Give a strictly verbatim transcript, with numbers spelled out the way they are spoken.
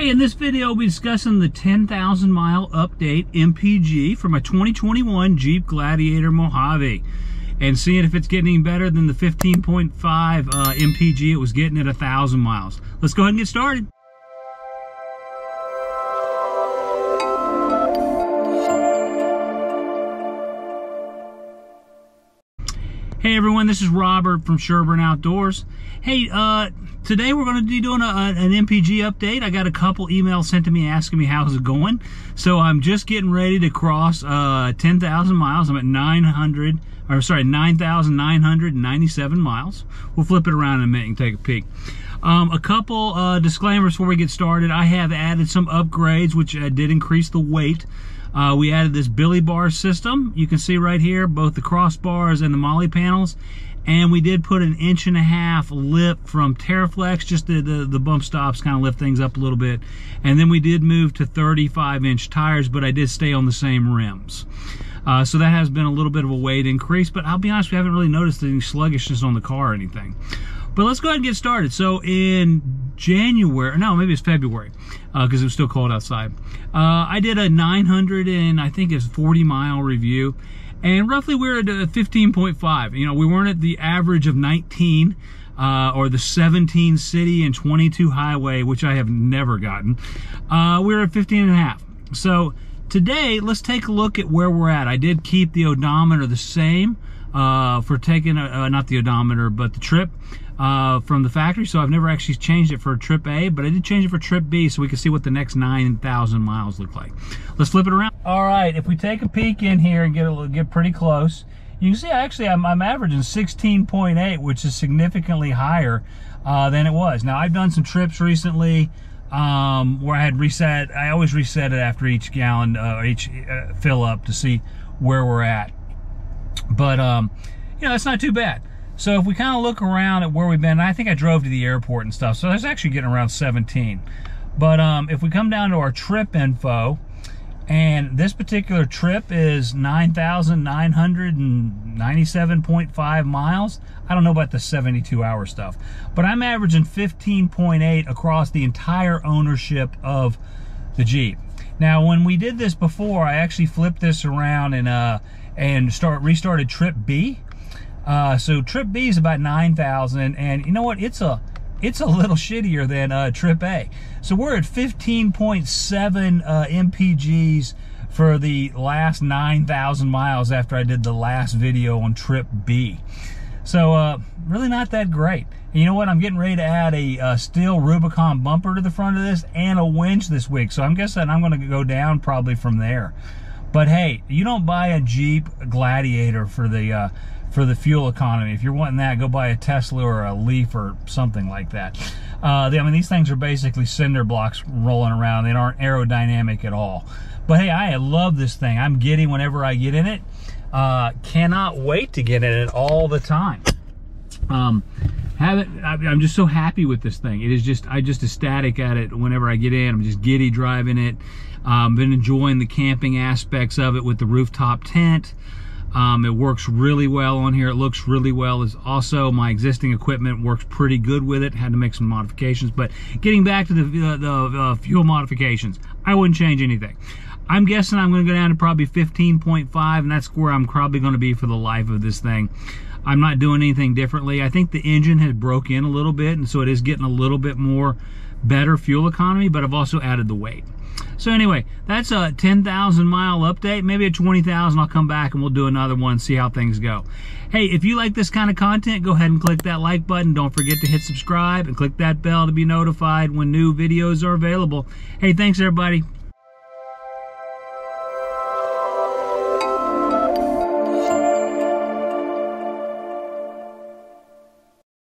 Hey, in this video, I'll be discussing the ten thousand mile update M P G for my twenty twenty-one Jeep Gladiator Mojave, and seeing if it's getting better than the fifteen point five uh, M P G it was getting at one thousand miles. Let's go ahead and get started. Hey everyone, this is Robert from Sherburn Outdoors. Hey, uh, today we're going to be doing a, an M P G update. I got a couple emails sent to me asking me how's it going. So I'm just getting ready to cross uh, ten thousand miles. I'm at nine hundred, or sorry, nine thousand nine hundred ninety-seven miles. We'll flip it around in a minute and take a peek. Um, a couple uh, disclaimers before we get started. I have added some upgrades, which uh, did increase the weight. Uh, we added this billy bar system. You can see right here, both the crossbars and the molly panels. And we did put an inch and a half lift from Terraflex, just the, the, the bump stops kind of lift things up a little bit. And then we did move to thirty-five inch tires, but I did stay on the same rims. Uh, so that has been a little bit of a weight increase, but I'll be honest, we haven't really noticed any sluggishness on the car or anything. But let's go ahead and get started. So in January, no, maybe it's February, because uh, it was still cold outside. Uh, I did a nine hundred and I think it's forty mile review, and roughly we were at fifteen point five. You know, we weren't at the average of nineteen uh, or the seventeen city and twenty-two highway, which I have never gotten. Uh, we were at fifteen and a half. So today, let's take a look at where we're at. I did keep the odometer the same uh, for taking, a, uh, not the odometer, but the trip. Uh, from the factory, so I've never actually changed it for trip A, but I did change it for trip B so we can see what the next nine thousand miles look like. Let's flip it around. All right, if we take a peek in here and get a little, get pretty close, you can see actually I'm, I'm averaging sixteen point eight, which is significantly higher uh, than it was. Now I've done some trips recently um, where I had reset. I always reset it after each gallon, uh, each uh, fill up to see where we're at. But um, you know, that's not too bad. So if we kind of look around at where we've been, I think I drove to the airport and stuff, so I was actually getting around seventeen. But um, if we come down to our trip info, and this particular trip is nine thousand nine hundred ninety-seven point five miles. I don't know about the seventy-two hour stuff, but I'm averaging fifteen point eight across the entire ownership of the Jeep. Now, when we did this before, I actually flipped this around and uh, and start restarted trip B. Uh, so trip B is about nine thousand, and you know what? It's a it's a little shittier than uh, trip A. So we're at fifteen point seven uh, M P Gs for the last nine thousand miles after I did the last video on trip B. So uh, really not that great. And you know what? I'm getting ready to add a, a steel Rubicon bumper to the front of this and a winch this week. So I'm guessing I'm going to go down probably from there. But hey, you don't buy a Jeep Gladiator for the uh, for the fuel economy. If you're wanting that, go buy a Tesla or a Leaf or something like that. Uh, they, I mean, these things are basically cinder blocks rolling around. They aren't aerodynamic at all. But hey, I love this thing. I'm giddy whenever I get in it. Uh, cannot wait to get in it all the time. Um, have it, I, I'm just so happy with this thing. It is just, I'm just ecstatic at it whenever I get in. I'm just giddy driving it. Um, been enjoying the camping aspects of it with the rooftop tent. Um, it works really well on here. It looks really well. It's also my existing equipment works pretty good with it. Had to make some modifications, but getting back to the, uh, the uh, fuel modifications, I wouldn't change anything. I'm guessing I'm going to go down to probably fifteen point five, and that's where I'm probably going to be for the life of this thing. I'm not doing anything differently. I think the engine has broke in a little bit, and so it is getting a little bit more better fuel economy, but I've also added the weight. So anyway, that's a ten thousand mile update. Maybe at twenty thousand, I'll come back and we'll do another one, see how things go. Hey, if you like this kind of content, go ahead and click that like button. Don't forget to hit subscribe and click that bell to be notified when new videos are available. Hey, thanks everybody.